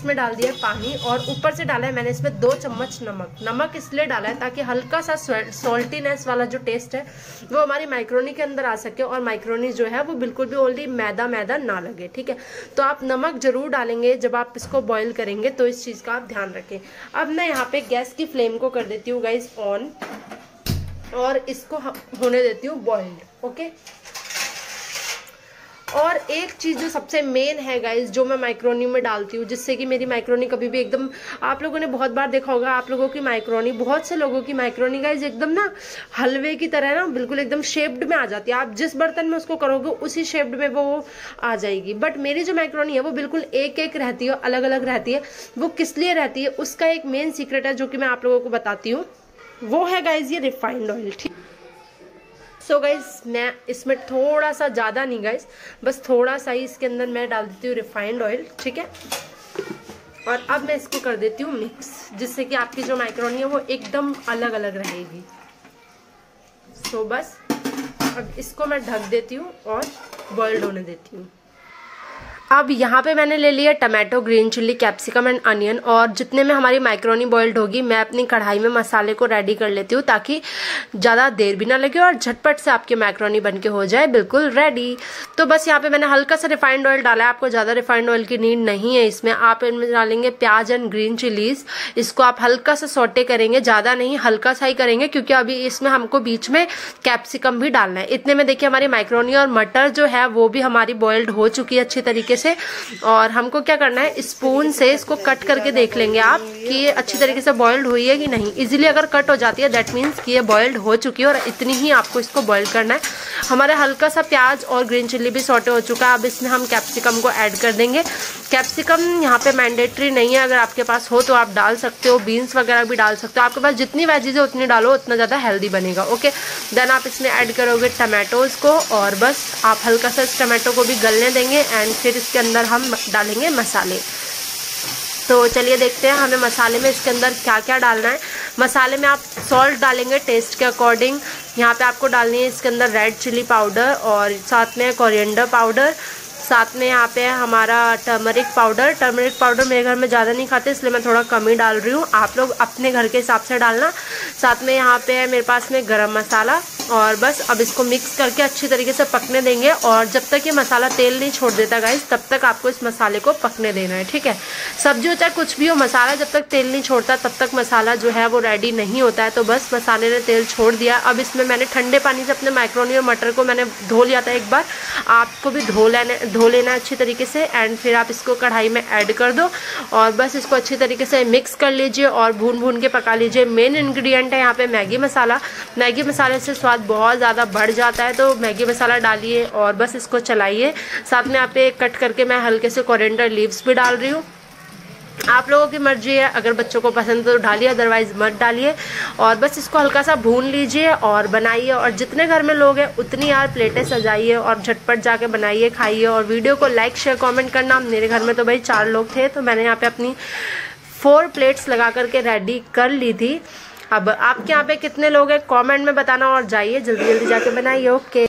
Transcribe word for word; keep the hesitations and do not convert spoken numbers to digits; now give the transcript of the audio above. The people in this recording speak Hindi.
इसमें डाल दिया पानी और ऊपर से डाला है मैंने इसमें दो चम्मच नमक। नमक इसलिए डाला है ताकि हल्का सा सॉल्टीनेस वाला जो टेस्ट है वो हमारी मैक्रोनी के अंदर आ सके और मैक्रोनी जो है वो बिल्कुल भी ओनली मैदा मैदा ना लगे, ठीक है। तो आप नमक जरूर डालेंगे जब आप इसको बॉईल करेंगे, तो इस चीज़ का आप ध्यान रखें। अब मैं यहाँ पे गैस की फ्लेम को कर देती हूँ गाइस ऑन और इसको होने देती हूँ बॉइल्ड, ओके। और एक चीज़ जो सबसे मेन है गाइज जो मैं मैक्रोनी में डालती हूँ, जिससे कि मेरी मैक्रोनी कभी भी एकदम, आप लोगों ने बहुत बार देखा होगा आप लोगों की मैक्रोनी, बहुत से लोगों की मैक्रोनी गाइज एकदम ना हलवे की तरह ना बिल्कुल एकदम शेप्ड में आ जाती है। आप जिस बर्तन में उसको करोगे उसी शेप्ड में वो वो आ जाएगी। बट मेरी जो मैक्रोनी है वो बिल्कुल एक एक रहती है, अलग अलग रहती है। वो किस लिए रहती है उसका एक मेन सीक्रेट है जो कि मैं आप लोगों को बताती हूँ, वो है गाइज ये रिफाइंड ऑयल, ठीक। सो so गाइज़ मैं इसमें थोड़ा सा, ज़्यादा नहीं गाइज़, बस थोड़ा सा ही इसके अंदर मैं डाल देती हूँ रिफाइंड ऑयल, ठीक है। और अब मैं इसको कर देती हूँ मिक्स, जिससे कि आपकी जो मैक्रोनी है वो एकदम अलग अलग रहेगी। सो so बस अब इसको मैं ढक देती हूँ और बॉइल्ड होने देती हूँ। अब यहाँ पे मैंने ले लिया tomato, green chilli, capsicum and onion, और जितने में हमारी मैक्रोनी बॉइल्ड होगी मैं अपनी कढ़ाई में मसाले को रेडी कर लेती हूँ ताकि ज़्यादा देर भी ना लगे और झटपट से आपकी मैक्रोनी बनके हो जाए बिल्कुल रेडी। तो बस यहाँ पे मैंने हल्का सा रिफाइंड ऑयल डाला है, आपको ज़्यादा रिफाइंड ऑयल की नीड नहीं है इसमें। आप इनमें डालेंगे प्याज एंड ग्रीन चिलीज, इसको आप हल्का सा सौटे करेंगे, ज़्यादा नहीं हल्का सा ही करेंगे, क्योंकि अभी इसमें हमको बीच में कैप्सिकम भी डालना है। इतने में देखिए हमारी मैक्रोनी और मटर जो है वो भी हमारी बॉइल्ड हो चुकी है अच्छी तरीके से से। और हमको क्या करना है, स्पून से इसको कट करके देख लेंगे आप कि ये अच्छी तरीके से बॉइल्ड हुई है कि नहीं। इजीली अगर कट हो जाती है दैट मीन्स कि ये बॉइल्ड हो चुकी है और इतनी ही आपको इसको बॉइल करना है। हमारा हल्का सा प्याज और ग्रीन चिल्ली भी सॉटे हो चुका है। अब इसमें हम कैप्सिकम को ऐड कर देंगे। कैप्सिकम यहाँ पे मैंडेटरी नहीं है, अगर आपके पास हो तो आप डाल सकते हो, बीन्स वगैरह भी डाल सकते हो। आपके पास जितनी वेजीज है उतनी डालो, उतना ज़्यादा हेल्दी बनेगा, ओके। देन आप इसमें ऐड करोगे टमाटोज़ को और बस आप हल्का सा इस टमाटो को भी गलने देंगे एंड फिर इसके अंदर हम डालेंगे मसाले। तो चलिए देखते हैं हमें मसाले में इसके अंदर क्या क्या डालना है। मसाले में आप सॉल्ट डालेंगे टेस्ट के अकॉर्डिंग। यहाँ पे आपको डालनी है इसके अंदर रेड चिली पाउडर और साथ में कोरिएंडर पाउडर, साथ में यहाँ पे हमारा टर्मरिक पाउडर। टर्मरिक पाउडर मेरे घर में ज़्यादा नहीं खाते इसलिए मैं थोड़ा कम ही डाल रही हूँ, आप लोग अपने घर के हिसाब से डालना। साथ में यहाँ पे है मेरे पास में गरम मसाला और बस अब इसको मिक्स करके अच्छी तरीके से पकने देंगे। और जब तक ये मसाला तेल नहीं छोड़ देता गाइस तब तक आपको इस मसाले को पकने देना है, ठीक है। सब्जी हो चाहे कुछ भी हो, मसाला जब तक तेल नहीं छोड़ता तब तक मसाला जो है वो रेडी नहीं होता है। तो बस मसाले ने तेल छोड़ दिया। अब इसमें मैंने ठंडे पानी से अपने मैक्रोनी और मटर को मैंने धो लिया था एक बार, आपको भी धो लेने धो लेना अच्छी तरीके से। एंड फिर आप इसको कढ़ाई में ऐड कर दो और बस इसको अच्छी तरीके से मिक्स कर लीजिए और भून भून के पका लीजिए। मेन इंग्रेडिएंट है यहाँ पे मैगी मसाला। मैगी मसाले से स्वाद बहुत ज़्यादा बढ़ जाता है, तो मैगी मसाला डालिए और बस इसको चलाइए। साथ में यहाँ पे कट करके मैं हल्के से कोरिएंडर लीव्स भी डाल रही हूँ, आप लोगों की मर्जी है, अगर बच्चों को पसंद तो डालिए अदरवाइज़ मत डालिए। और बस इसको हल्का सा भून लीजिए और बनाइए। और जितने घर में लोग हैं उतनी यार प्लेटें सजाइए और झटपट जाके बनाइए, खाइए। और वीडियो को लाइक शेयर कमेंट करना। मेरे घर में तो भाई चार लोग थे तो मैंने यहाँ पे अपनी फोर प्लेट्स लगा करके रेडी कर ली थी। अब आपके यहाँ पे कितने लोग हैं कॉमेंट में बताना और जाइए जल्दी जल्दी जाके बनाइए, ओके।